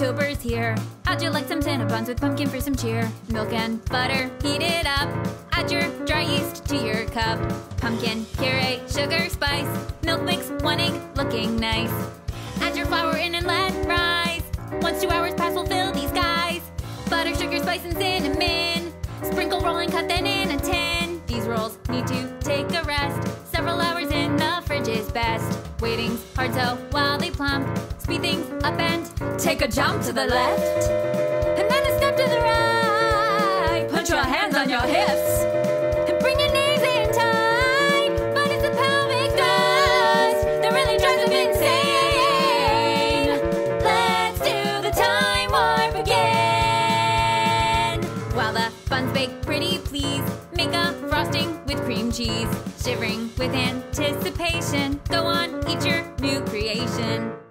October's here. How'd you like some Cinnabons with pumpkin for some cheer? Milk and butter, heat it up. Add your dry yeast to your cup. Pumpkin puree, sugar, spice. Milk mix, 1 egg, looking nice. Add your flour in and let rise. Once 2 hours pass, we'll fill these guys. Butter, sugar, spice, and cinnamon. Sprinkle, roll, and cut them in a tin. These rolls need to take a rest. Several hours in the fridge is best. Waiting's hard, so while they plump, speed things up and take a jump to the left, and then a step to the right. Put your hands on your hips and bring your knees in tight. But it's the pelvic dust that really drives them insane. Let's do the time warp again. While the buns bake pretty, please make a frosting with cream cheese. Shivering with anticipation, go on, eat your new creation.